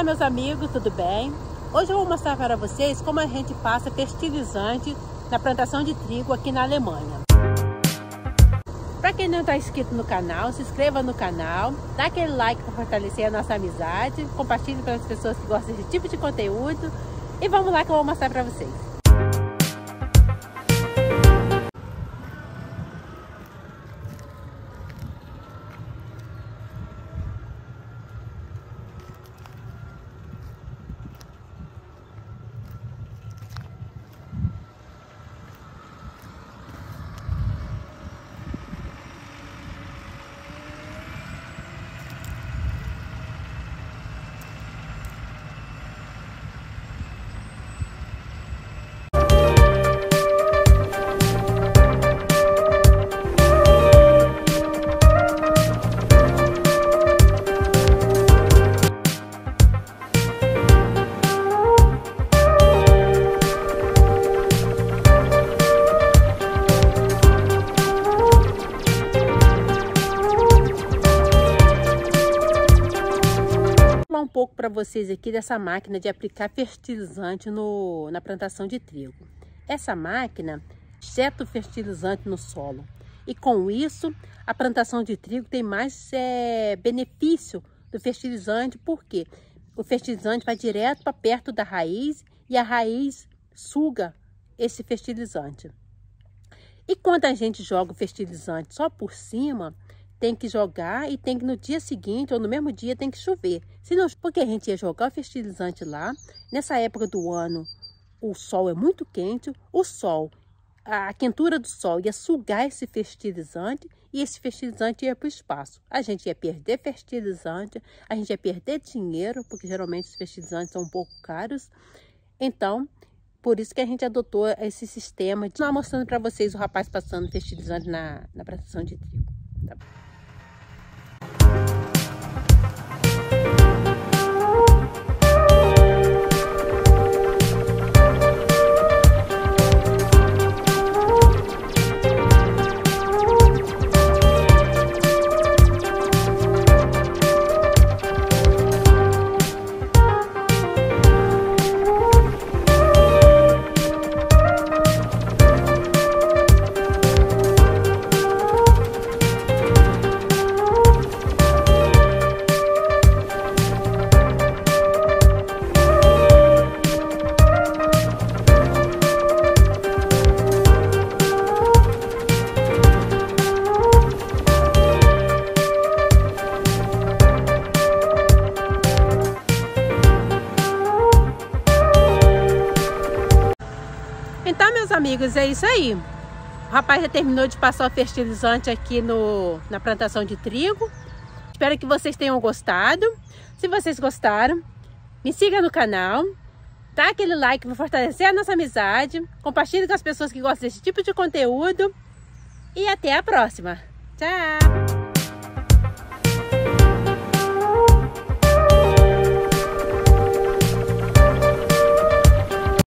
Olá meus amigos, tudo bem? Hoje eu vou mostrar para vocês como a gente passa fertilizante na plantação de trigo aqui na Alemanha. Para quem não está inscrito no canal, se inscreva no canal, dá aquele like para fortalecer a nossa amizade, compartilhe para as pessoas que gostam desse tipo de conteúdo e vamos lá que eu vou mostrar para vocês. Um pouco para vocês aqui dessa máquina de aplicar fertilizante na plantação de trigo. Essa máquina injeta o fertilizante no solo e com isso a plantação de trigo tem mais benefício do fertilizante, porque o fertilizante vai direto para perto da raiz e a raiz suga esse fertilizante. E quando a gente joga o fertilizante só por cima, tem que jogar e tem que no dia seguinte ou no mesmo dia tem que chover. Senão, porque a gente ia jogar o fertilizante lá, nessa época do ano o sol é muito quente, a quentura do sol ia sugar esse fertilizante e esse fertilizante ia para o espaço. A gente ia perder fertilizante, a gente ia perder dinheiro, porque geralmente os fertilizantes são um pouco caros. Então, por isso que a gente adotou esse sistema de lá mostrando para vocês o rapaz passando fertilizante na plantação de trigo. Tá bom. Então, meus amigos, é isso aí. O rapaz já terminou de passar o fertilizante aqui na plantação de trigo. Espero que vocês tenham gostado. Se vocês gostaram, me siga no canal. Dá aquele like para fortalecer a nossa amizade. Compartilhe com as pessoas que gostam desse tipo de conteúdo. E até a próxima. Tchau!